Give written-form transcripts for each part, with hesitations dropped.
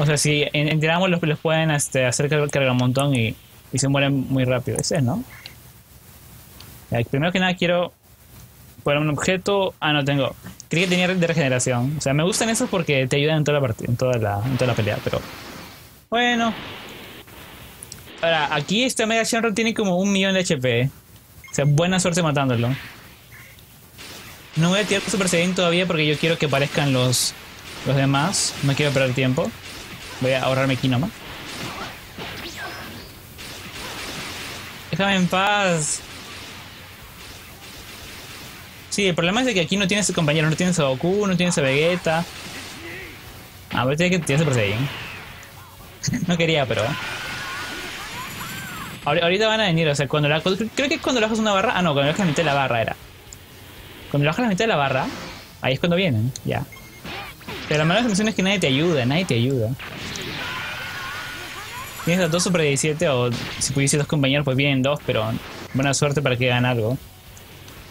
O sea, si enteramos los pueden hacer cargar un montón y se mueren muy rápido. Ese es, ¿no? Primero que nada quiero poner un objeto. Ah, no tengo. Creí que tenía de regeneración. O sea, me gustan esos porque te ayudan en toda la partida, en toda la pelea, pero bueno. Ahora, aquí este Mega Shenron tiene como 1.000.000 de HP. O sea, buena suerte matándolo. No voy a tirar Super Saiyan todavía porque yo quiero que aparezcan los demás. No quiero perder tiempo. Voy a ahorrarme aquí nomás. Déjame en paz. Sí, el problema es de que aquí no tienes compañeros. No tienes a Goku, no tienes a Vegeta. Ah, voy a tener que tirar Super Saiyan. No quería, pero... Ahorita van a venir, o sea, cuando la... Creo que cuando le bajas una barra... Ah, no, cuando le bajas la mitad de la barra era. Cuando le bajas la mitad de la barra, ahí es cuando vienen, ya. Pero la mala sensación es que nadie te ayuda, nadie te ayuda. Tienes a 2 Super 17 o si pudiese 2 compañeros, pues vienen 2, pero buena suerte para que hagan algo.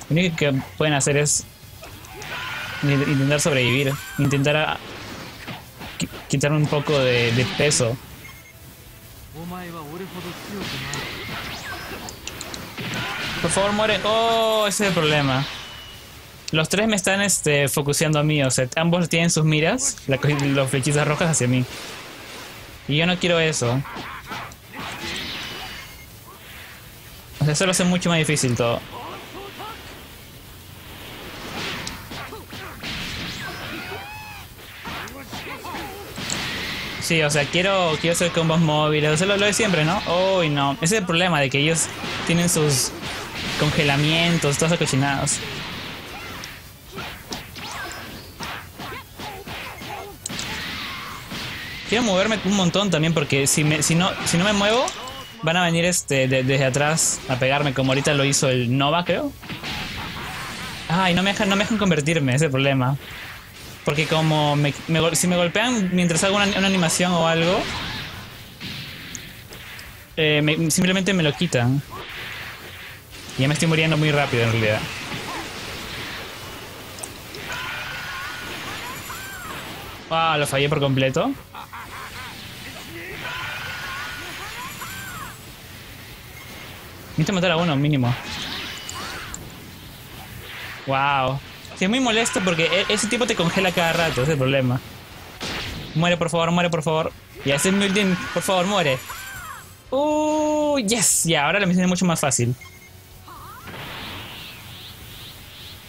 Lo único que pueden hacer es intentar sobrevivir, intentar quitar un poco de peso. Por favor, muere. Oh, ese es el problema. Los tres me están focuseando a mí. O sea, ambos tienen sus miras, los flechizas rojas hacia mí. Y yo no quiero eso. O sea, eso lo hace mucho más difícil todo. Sí, o sea, quiero hacer combos móviles. O sea, lo de siempre, ¿no? Oh, no. Ese es el problema, de que ellos tienen sus congelamientos, todos acochinados. Quiero moverme un montón también porque si no me muevo, van a venir desde atrás a pegarme, como ahorita lo hizo el Nova, creo. Ay, no me dejan convertirme, ese es el problema. Porque como si me golpean mientras hago una animación o algo, simplemente me lo quitan. Y ya me estoy muriendo muy rápido en realidad. Ah, lo fallé por completo. Necesito matar a uno, mínimo. Wow. Sí, es muy molesto porque ese tipo te congela cada rato, ese es el problema. Muere, por favor, muere, por favor. Y ese es Mildín, por favor, muere. Yes. Ya, ahora la misión es mucho más fácil.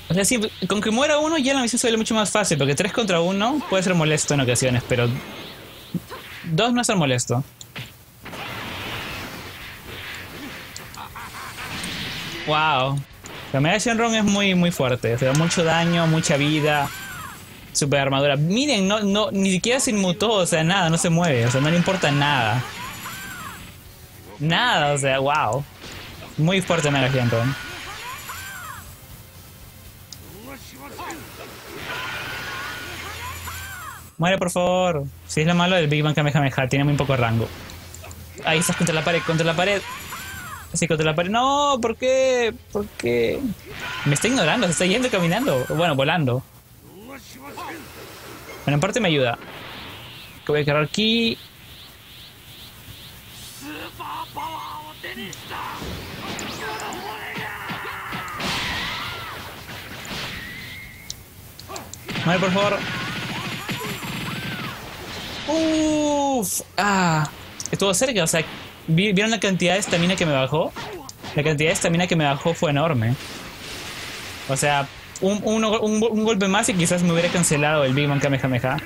O sea, sí, con que muera uno ya la misión se vuelve mucho más fácil, porque 3 contra 1 puede ser molesto en ocasiones, pero 2 no es tan molesto. Wow, la Mega Shenron es muy fuerte, o sea, mucho daño, mucha vida, super armadura. Miren, no, ni siquiera se inmutó, o sea, nada, no se mueve, o sea, no le importa nada. Nada, o sea, wow. Muy fuerte Mega Shenron. Muere, por favor. Si es lo malo del Big Bang Kamehameha, tiene muy poco rango. Ahí estás contra la pared, contra la pared. Sí, contra la pared. No, ¿por qué? ¿Por qué? Me está ignorando, se está yendo caminando. Bueno, volando. Bueno, en parte me ayuda. Voy a cargar aquí. Muere, por favor. Uff, estuvo cerca, o sea, ¿vieron la cantidad de estamina que me bajó? La cantidad de estamina que me bajó fue enorme. O sea, un golpe más y quizás me hubiera cancelado el Big Bang Kamehameha.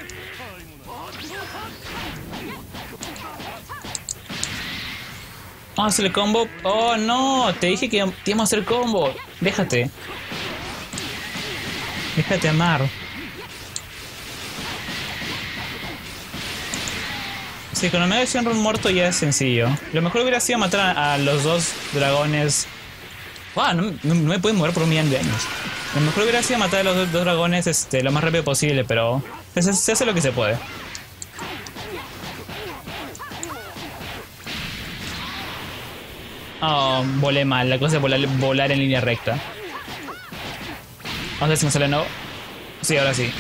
Vamos a hacer el combo. Oh no, te dije que íbamos a hacer combo. Déjate. Déjate amar. Sí, con Omega Shenron muerto ya es sencillo. Lo mejor hubiera sido matar a los 2 dragones. Wow, no me pueden mover por 1.000.000 de años. Lo mejor hubiera sido matar a los 2 dragones lo más rápido posible, pero se hace lo que se puede. Oh, volé mal. La cosa es volar en línea recta. Vamos a ver si me sale no. Sí, ahora sí.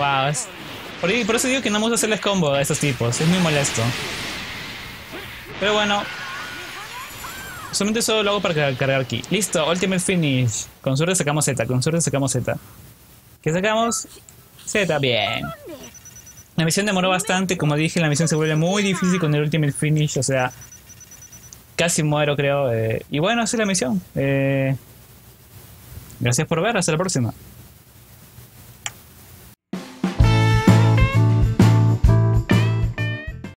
Wow, es... Por eso digo que no vamos a hacerles combo a estos tipos. Es muy molesto. Pero bueno. Solamente eso lo hago para cargar aquí. Listo, Ultimate Finish. Con suerte sacamos Z, con suerte sacamos Z. ¿Qué sacamos? Z, bien. La misión demoró bastante, como dije, la misión se vuelve muy difícil con el Ultimate Finish, o sea... Casi muero, creo. Y bueno, esa es la misión. Gracias por ver, hasta la próxima.